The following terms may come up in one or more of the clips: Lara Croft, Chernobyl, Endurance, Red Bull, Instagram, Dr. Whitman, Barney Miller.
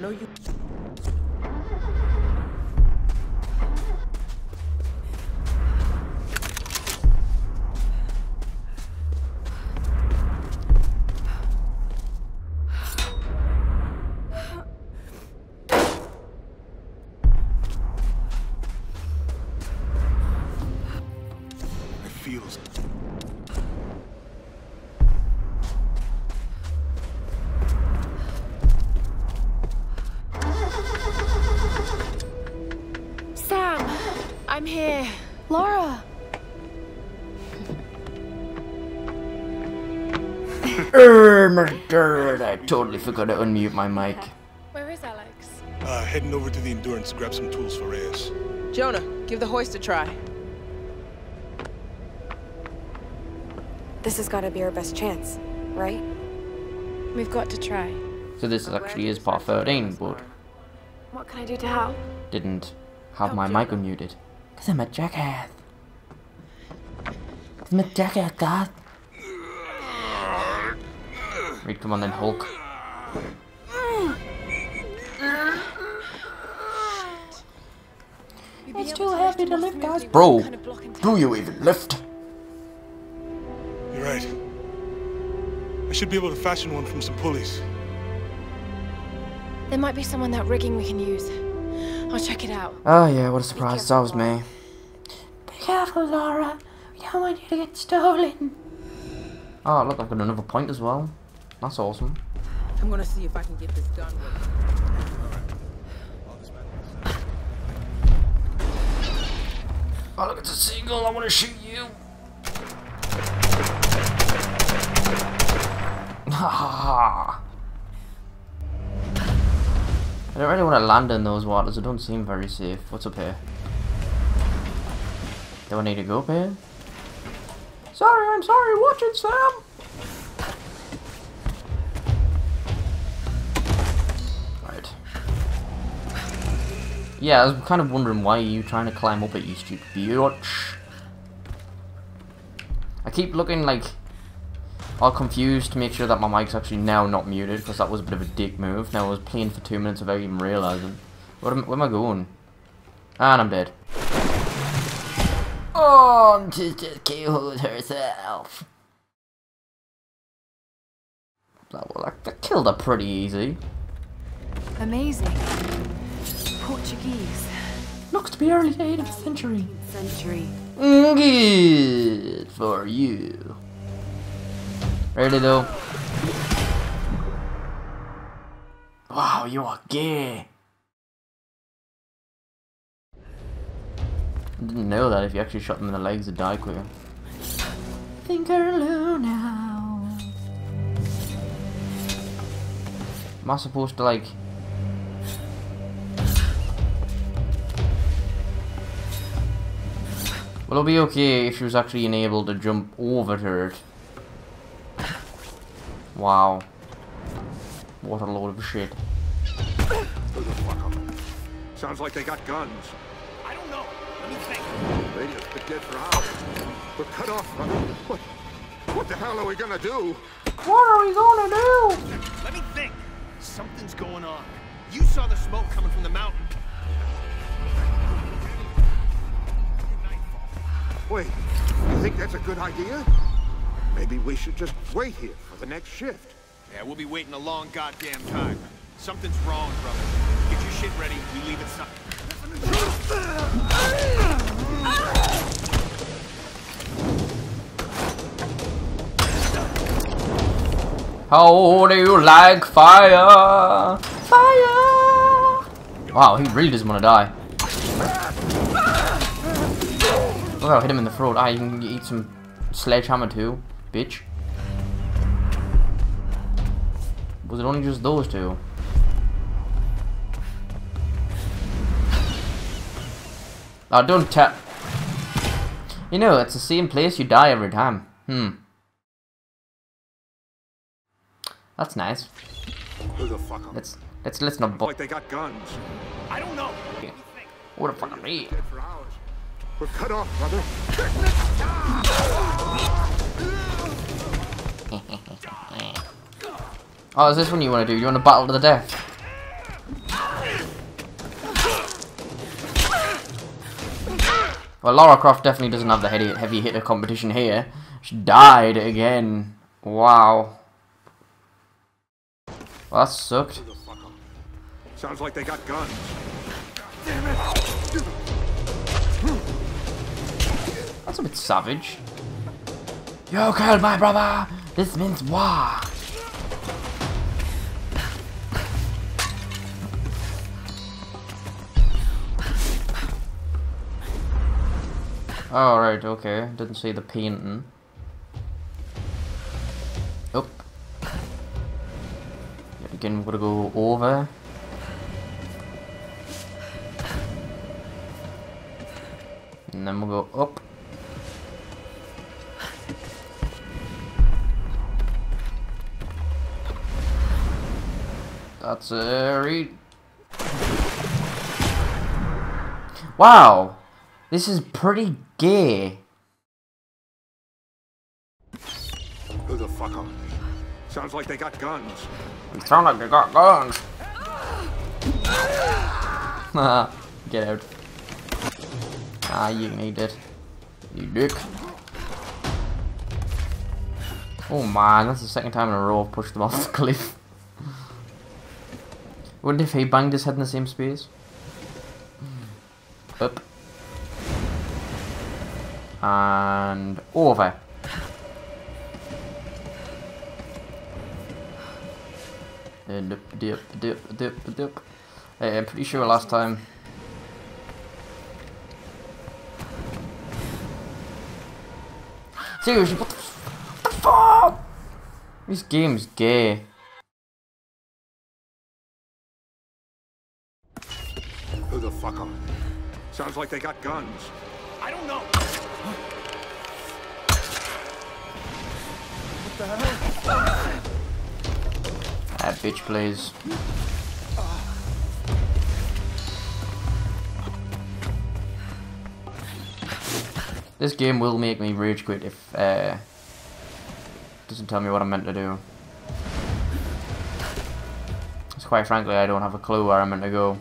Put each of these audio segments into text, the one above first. know you... I'm here. Lara! My God, I totally forgot to unmute my mic. Where is Alex? Heading over to the Endurance to grab some tools for Reyes. Jonah, give the hoist a try. This has got to be our best chance, right? We've got to try. So this actually is part 13, but... What can I do to help? Didn't have my mic unmuted. Cause I'm a jackass. I'm a jackass, God. Right, come on then, Hulk. It's too heavy to lift, guys. Bro, do you even lift? You're right. I should be able to fashion one from some pulleys. There might be some on that rigging we can use. I'll check it out. Oh yeah, what a surprise. That was me. Be careful, Lara. We don't want you to get stolen. Oh, look, I've got another point as well. That's awesome. I'm gonna see if I can get this done with. Oh, look, it's a seagull. I want to shoot you. Ha. I don't really want to land in those waters, it don't seem very safe. What's up here? Do I need to go up here? Sorry, I'm sorry, watch it, Sam! Right. Yeah, I was kind of wondering why are you trying to climb up it, you stupid bitch. I keep looking like all confused to make sure that my mic's actually now not muted, because that was a bit of a dick move. Now I was playing for 2 minutes without even realising. Where am I going? And I'm dead. Oh, she just killed herself. That killed her pretty easy. Amazing. Portuguese. Looks to be early 8th century. Good for you. Really though. Wow, you are gay. I didn't know that if you actually shot them in the legs, they'd die quicker. Finger low now. Am I supposed to like... Well, it'll be okay if she was actually enabled to jump over to her. Wow. What a load of shit. Sounds like they got guns. I don't know. Let me think. They just been dead for hours. We're cut off from them. What the hell are we gonna do? What are we gonna do? Let me think. Something's going on. You saw the smoke coming from the mountain. Wait, you think that's a good idea? Maybe we should just wait here for the next shift. Yeah, we'll be waiting a long goddamn time. Something's wrong, brother. Get your shit ready, we leave it something. How do you like fire? Fire! Wow, he really doesn't want to die. Look, I hit him in the throat. I can eat some sledgehammer too. Bitch. Was it only just those two? Oh, don't tap. You know, it's the same place you die every time. That's nice. Who the fuck are let's not like they got guns. I don't know. Okay. What the fuck are we? We're cut off, brother. Oh, is this one you want to do? You want to battle to the death? Well, Lara Croft definitely doesn't have the heavy hitter competition here. She died again. Wow. Well, that sucked. Sounds like they got guns. Damn it. That's a bit savage. You killed my brother! This means war! Oh, right, okay. Didn't see the painting. Up. Yet again, we're gonna go over. And then we'll go up. That's a read. Wow! This is pretty gay. Who the fuck are they? Sounds like they got guns. Get out. Ah, you need it. You dick. Oh man, that's the second time in a row I've pushed them off the cliff. Wouldn't if he banged his head in the same space? Up. And over. And dip. Hey, I'm pretty sure last time. Seriously, what the fuck? This game's gay. Who the fuck are they? Sounds like they got guns. I don't know. What the hell? That bitch, please. This game will make me rage quit if it doesn't tell me what I'm meant to do. Because quite frankly, I don't have a clue where I'm meant to go.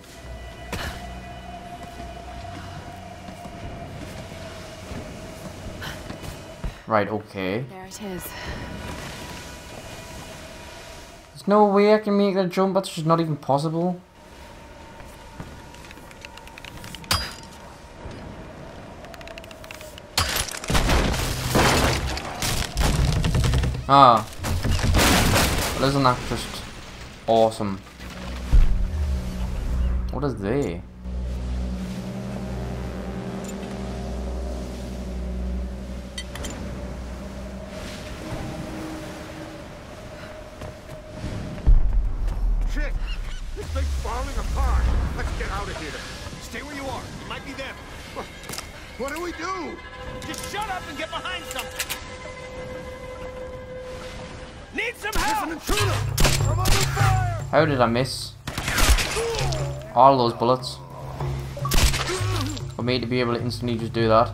Right, okay. There it is. There's no way I can make that jump, that's just not even possible. Ah. Well, isn't that just awesome? What is they? How did I miss all those bullets? For me to be able to instantly just do that.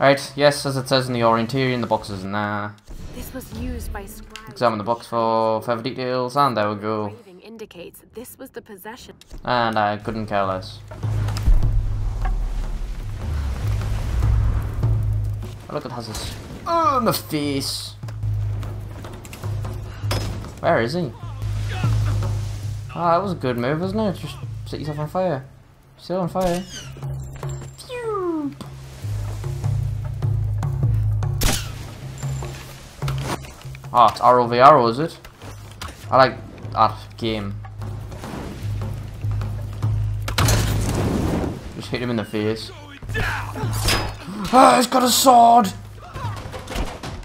Alright, yes, as it says in the orienteering, the box is nah. This was used by scribes. Examine the box for further details, and there we go. Indicates this was the possession. And I couldn't care less. Oh, look, it has this. Oh, my face! Where is he? Ah, that was a good move, wasn't it? Just set yourself on fire. Still on fire. Ah, it's ROV, is it? I like that game. Just hit him in the face. Ah, he's got a sword!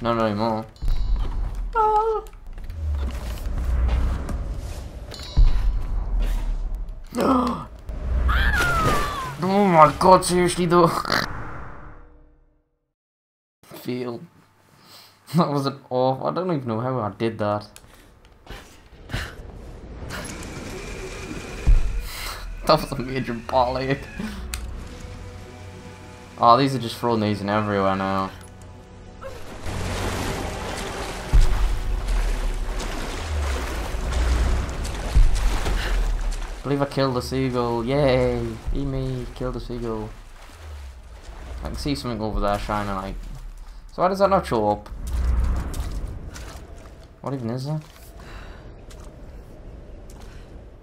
No, not anymore. No. Oh my god, seriously though. Feel. That was an awful. I don't even know how I did that. That was a major bollock. Oh, these are just throwing these in everywhere now. I believe I killed the seagull. Yay! Eat me, kill the seagull. I can see something over there shining like. So why does that not show up? What even is that?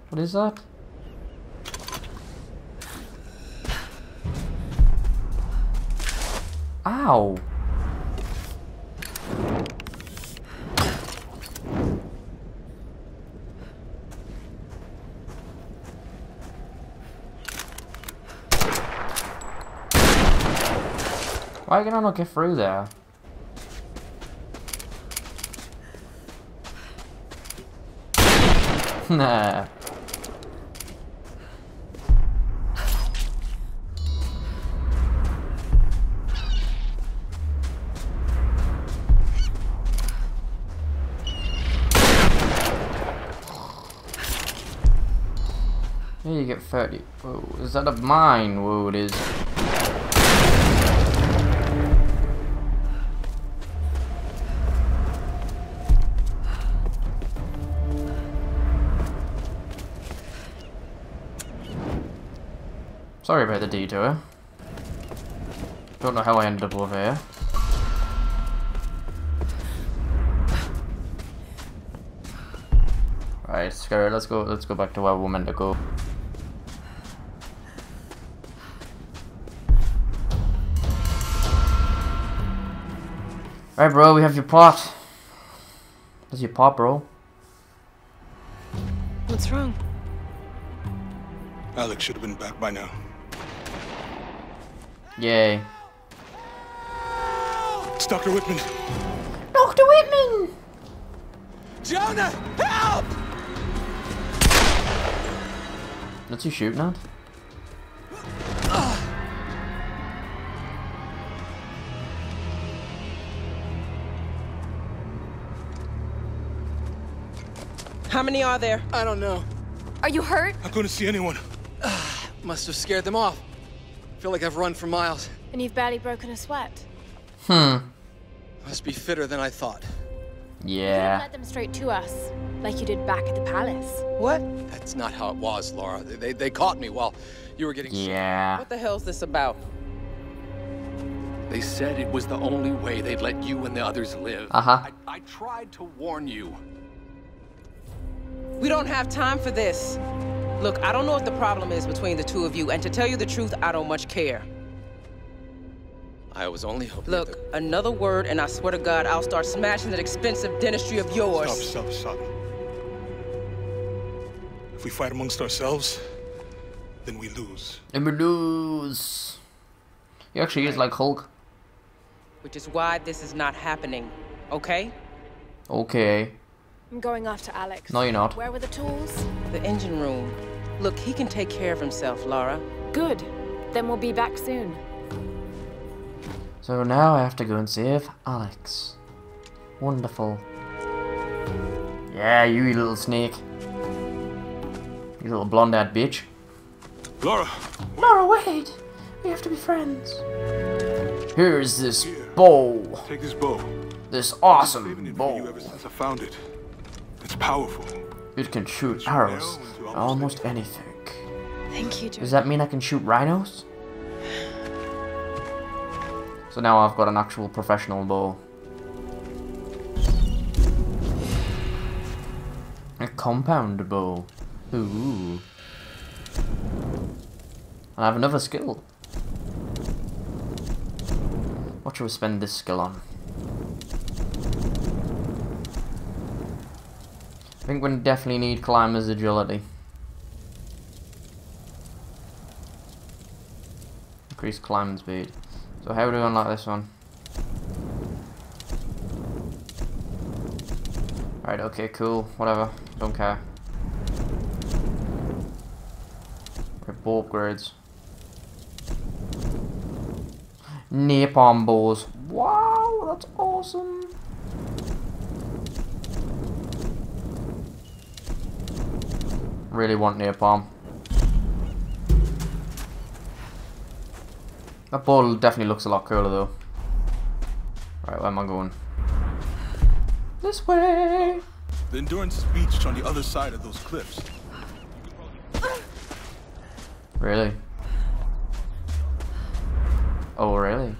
What is that? Ow! Why can I not get through there? Nah. Here you get 30. Whoa, is that a mine? Whoa, it is. Sorry about the detour. Don't know how I ended up over here. Right, screw it, let's go back to where we're meant to go. Alright bro, we have your pot. There's your pot, bro. What's wrong? Alex should have been back by now. Yay. It's Dr. Whitman. Dr. Whitman! Jonah, help! Let's you shoot now. How many are there? I don't know. Are you hurt? I couldn't see anyone. Must have scared them off. I feel like I've run for miles. And you've barely broken a sweat. Must be fitter than I thought. Yeah. You led them straight to us, like you did back at the palace. What? That's not how it was, Laura. They caught me while you were getting... Yeah. What the hell's this about? They said it was the only way they'd let you and the others live. I tried to warn you. We don't have time for this. Look, I don't know what the problem is between the two of you, and to tell you the truth, I don't much care. I was only hoping. Look, another word, and I swear to God, I'll start smashing that expensive dentistry of yours. Stop. If we fight amongst ourselves, then we lose. And we lose. He actually is like Hulk. Which is why this is not happening, okay? Okay. I'm going after Alex. No, you're not. Where were the tools? The engine room. Look, he can take care of himself, Lara. Good. Then we'll be back soon. So now I have to go and save Alex. Wonderful. Yeah, you little snake. You little blonde-eyed bitch. Laura! Laura, wait! We have to be friends. Here's this bow. Take this bow. This awesome bow. You ever since I found it. It's powerful. It can shoot arrows at almost anything. Thank you, Joe. Does that mean I can shoot rhinos? So now I've got an actual professional bow. A compound bow. Ooh. I have another skill. What should we spend this skill on? I think we definitely need Climber's agility. Increase climbing speed. So how do we unlock this one? Right, okay, cool, whatever, don't care. Right, bow upgrades. Napalm bows. Wow, that's awesome. Really want napalm. That ball definitely looks a lot cooler though. Right, where am I going? This way! The Endurance is beached on the other side of those cliffs. Really? Oh, really?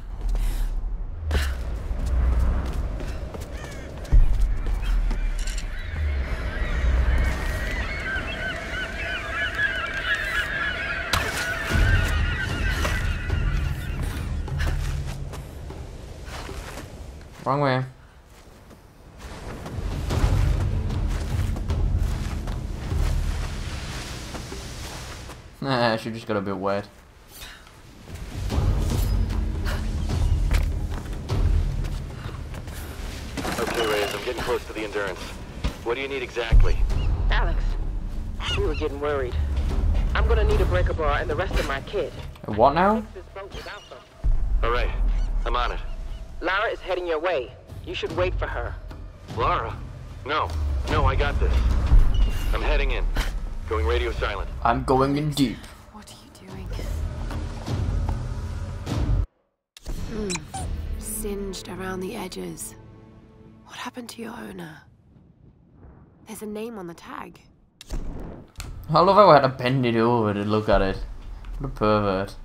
Wrong way. Nah, she just got a bit wet. Okay, Reyes, I'm getting close to the Endurance. What do you need exactly? Alex, we were getting worried. I'm gonna need a breaker bar and the rest of my kit. What now? Alright, I'm on it. Lara is heading your way. You should wait for her. Lara? No. No, I got this. I'm heading in. Going radio silent. I'm going in deep. What are you doing? Singed around the edges. What happened to your owner? There's a name on the tag. I love how I had to bend it over to look at it. What a pervert.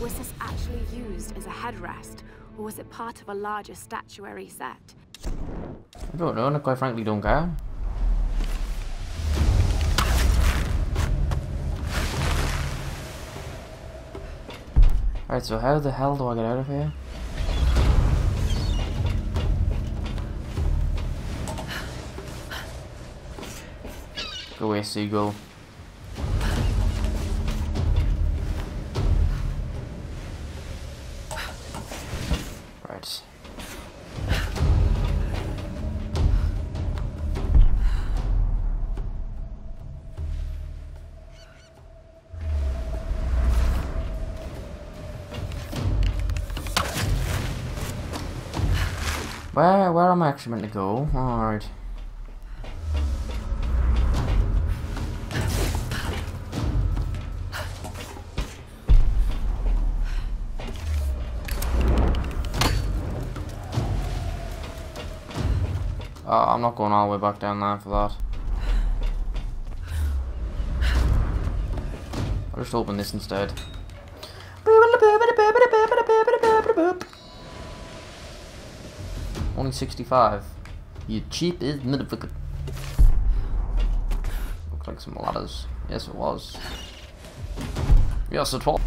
Was this actually used as a headrest, or was it part of a larger statuary set? I don't know, and I quite frankly don't care. Alright, so how the hell do I get out of here? Go away, seagull. Where am I actually meant to go? Alright. Oh, I'm not going all the way back down there for that. I'll just open this instead. Only 65. You cheap is motherfucker. Looks like some ladders. Yes, it was. Yes, it was.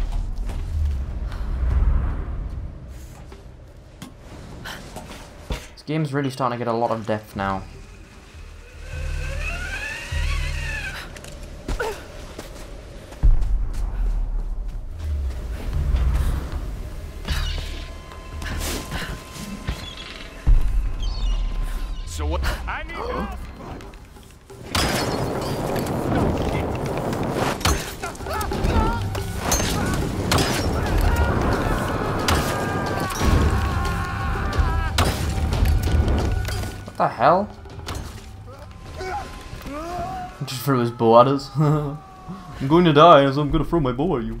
This game's really starting to get a lot of depth now. What the hell? He just threw his bow at us. I'm going to die, so I'm going to throw my bow at you.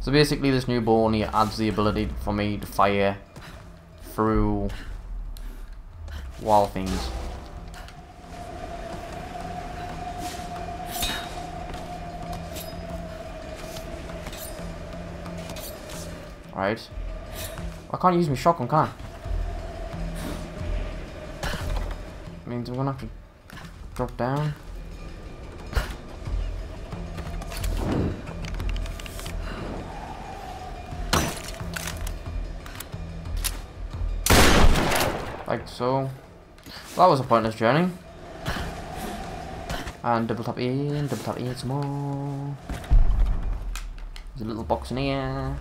So basically this new bow only adds the ability for me to fire through wall things. Right. I can't use my shotgun, can I? Means I'm gonna have to drop down. Like so. That was a pointless journey. And double tap in some more. There's a little box in here.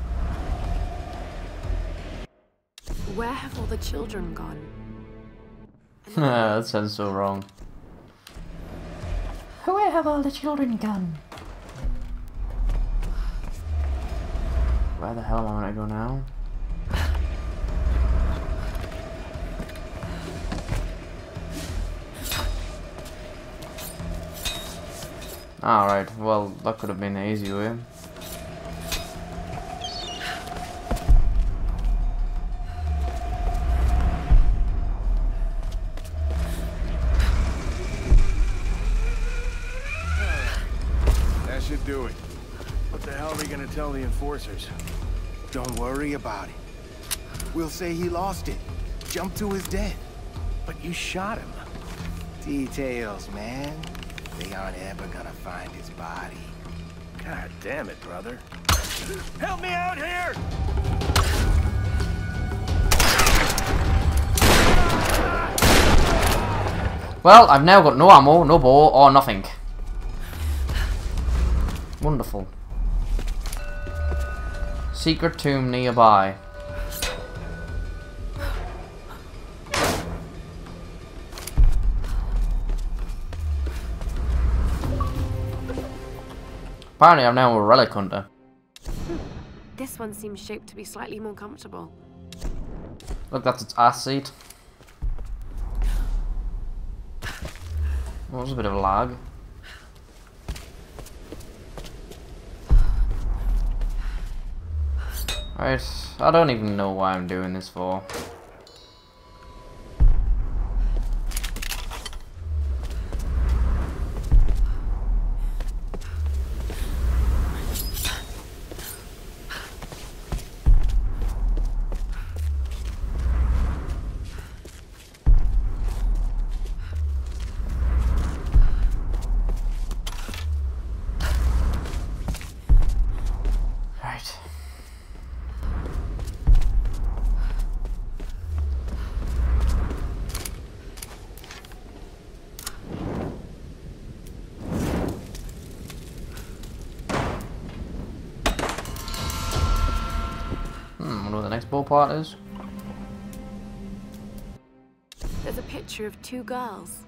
Where have all the children gone? That sounds so wrong. Where have all the children gone? Where the hell am I gonna go now? Alright, well, that could have been an easy way. That should do it. What the hell are we gonna tell the enforcers? Don't worry about it. We'll say he lost it, jumped to his death. But you shot him. Details, man. They aren't ever gonna find his body. God damn it, brother. Help me out here! Well, I've now got no ammo, no bow, or nothing. Wonderful. Secret tomb nearby. Apparently I'm now a relic hunter. This one seems shaped to be slightly more comfortable. Look, that's its ass seat. Well, that was a bit of a lag. Right, I don't even know why I'm doing this for. Part is. There's a picture of two girls.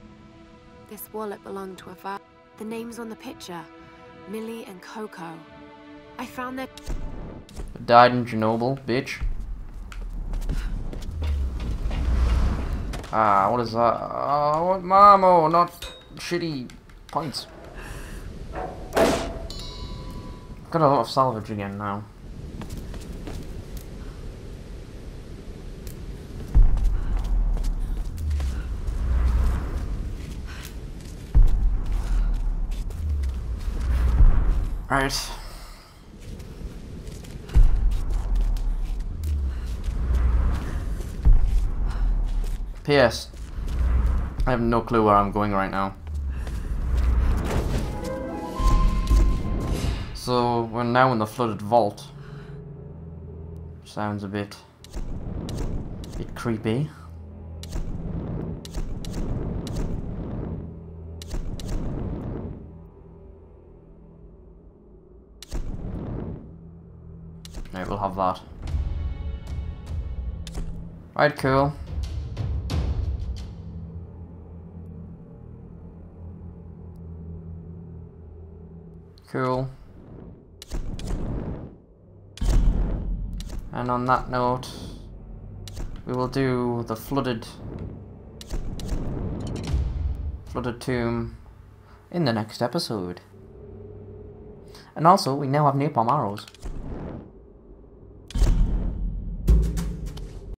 This wallet belonged to a family. The names on the picture, Millie and Coco. I found their... Died in Chernobyl, bitch. Ah, what is that? Oh, Mamo, not shitty points. Got a lot of salvage again now. Right. P.S. I have no clue where I'm going right now. So, we're now in the flooded vault. Sounds a bit creepy. No, we'll have that. Right, cool. Cool. And on that note, we will do the flooded tomb in the next episode. And also, we now have napalm arrows.